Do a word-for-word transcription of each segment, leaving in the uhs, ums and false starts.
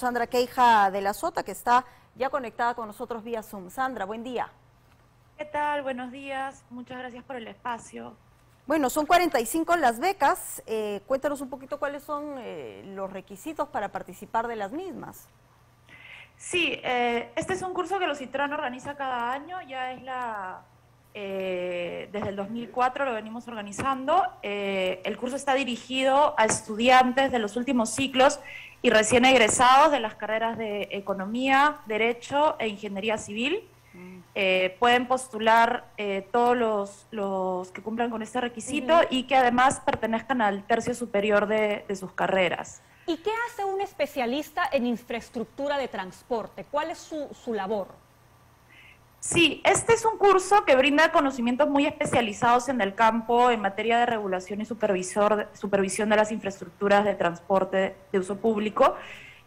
Sandra Queija de la Sota, que está ya conectada con nosotros vía Zoom. Sandra, buen día. ¿Qué tal? Buenos días. Muchas gracias por el espacio. Bueno, son cuarenta y cinco las becas. Eh, cuéntanos un poquito cuáles son eh, los requisitos para participar de las mismas. Sí, eh, este es un curso que los CITRAN organiza cada año. Ya es la... Eh, desde el dos mil cuatro lo venimos organizando. Eh, el curso está dirigido a estudiantes de los últimos ciclos y recién egresados de las carreras de Economía, Derecho e Ingeniería Civil. Eh, pueden postular eh, todos los, los que cumplan con este requisito uh-huh. y que además pertenezcan al tercio superior de, de sus carreras. ¿Y qué hace un especialista en infraestructura de transporte? ¿Cuál es su, su labor? Sí, este es un curso que brinda conocimientos muy especializados en el campo en materia de regulación y supervisor, supervisión de las infraestructuras de transporte de uso público,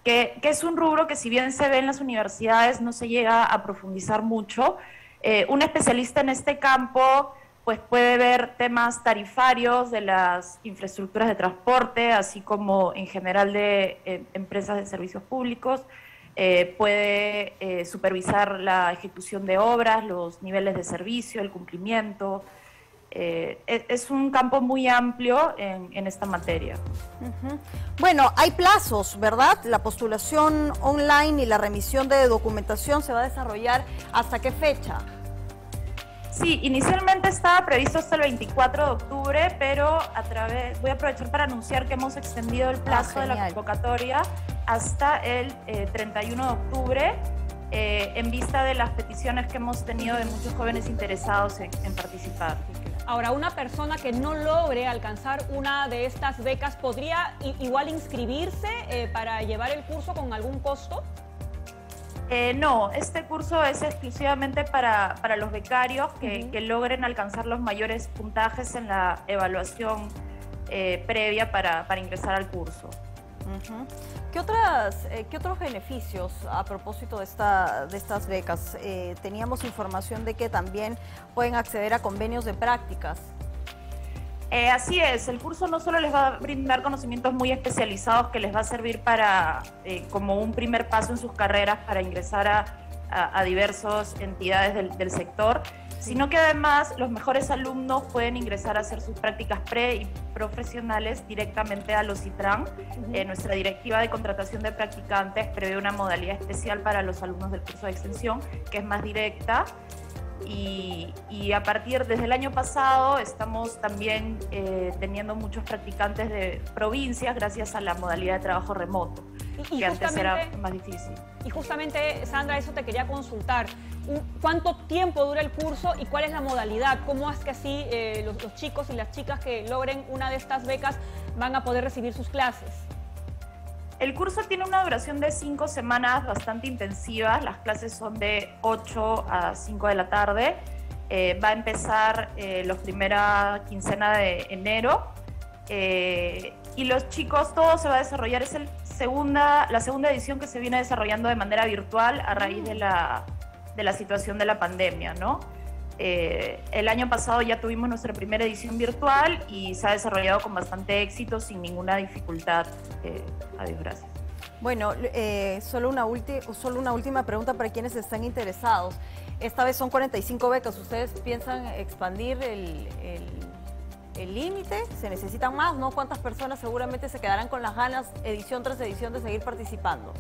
que, que es un rubro que si bien se ve en las universidades no se llega a profundizar mucho. Eh, un especialista en este campo pues puede ver temas tarifarios de las infraestructuras de transporte, así como en general de eh, empresas de servicios públicos. Eh, puede eh, supervisar la ejecución de obras, los niveles de servicio, el cumplimiento. Eh, es, es un campo muy amplio en, en esta materia. Uh-huh. Bueno, hay plazos, ¿verdad? La postulación online y la remisión de documentación se va a desarrollar ¿hasta qué fecha? Sí, inicialmente estaba previsto hasta el veinticuatro de octubre, pero a través, voy a aprovechar para anunciar que hemos extendido el plazo ah, de la convocatoria hasta el eh, treinta y uno de octubre, eh, en vista de las peticiones que hemos tenido de muchos jóvenes interesados en, en participar. Ahora, una persona que no logre alcanzar una de estas becas, ¿podría igual inscribirse eh, para llevar el curso con algún costo? Eh, no, este curso es exclusivamente para, para los becarios que, uh-huh. que logren alcanzar los mayores puntajes en la evaluación eh, previa para, para ingresar al curso. Uh-huh. ¿Qué otras, eh, ¿qué otros beneficios a propósito de, esta, de estas becas? Eh, teníamos información de que también pueden acceder a convenios de prácticas. Eh, así es, el curso no solo les va a brindar conocimientos muy especializados que les va a servir para eh, como un primer paso en sus carreras para ingresar a, a, a diversas entidades del, del sector, sino que además los mejores alumnos pueden ingresar a hacer sus prácticas pre y profesionales directamente a los CITRAN. Uh-huh. eh, nuestra directiva de contratación de practicantes prevé una modalidad especial para los alumnos del curso de extensión que es más directa. Y, y a partir desde el año pasado estamos también eh, teniendo muchos practicantes de provincias gracias a la modalidad de trabajo remoto, y, y que antes era más difícil. Y justamente, Sandra, eso te quería consultar. ¿Cuánto tiempo dura el curso y cuál es la modalidad? ¿Cómo es que así eh, los, los chicos y las chicas que logren una de estas becas van a poder recibir sus clases? El curso tiene una duración de cinco semanas bastante intensivas, las clases son de ocho a cinco de la tarde, eh, va a empezar eh, la primera quincena de enero eh, y los chicos, todo se va a desarrollar, es el segunda, la segunda edición que se viene desarrollando de manera virtual a raíz de la, de la situación de la pandemia, ¿no? Eh, el año pasado ya tuvimos nuestra primera edición virtual y se ha desarrollado con bastante éxito, sin ninguna dificultad. Eh, a Dios gracias. Bueno, eh, solo, una solo una última pregunta para quienes están interesados. Esta vez son cuarenta y cinco becas. ¿Ustedes piensan expandir el, el, el límite? ¿Se necesitan más? ¿No? ¿Cuántas personas seguramente se quedarán con las ganas, edición tras edición, de seguir participando?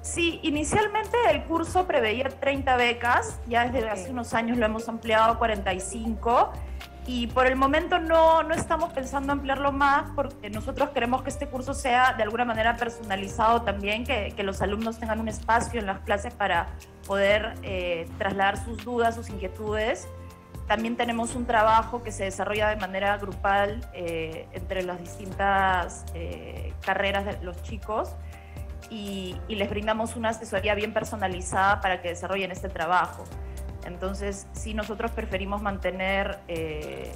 Sí, inicialmente el curso preveía treinta becas, ya desde hace unos años lo hemos ampliado a cuarenta y cinco y por el momento no, no estamos pensando ampliarlo más porque nosotros queremos que este curso sea de alguna manera personalizado también, que, que los alumnos tengan un espacio en las clases para poder eh, trasladar sus dudas, sus inquietudes. También tenemos un trabajo que se desarrolla de manera grupal eh, entre las distintas eh, carreras de los chicos. Y, y les brindamos una asesoría bien personalizada para que desarrollen este trabajo. Entonces, sí, nosotros preferimos mantener eh,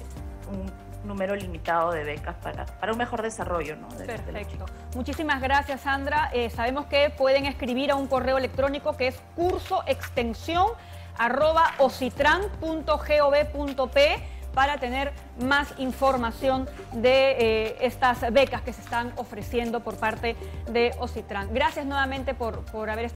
un número limitado de becas para, para un mejor desarrollo, ¿no? De, perfecto. De muchísimas gracias, Sandra. Eh, sabemos que pueden escribir a un correo electrónico que es cursoextensión arroba ositran punto gov punto pe para tener más información de eh, estas becas que se están ofreciendo por parte de Ositran. Gracias nuevamente por, por haber estado.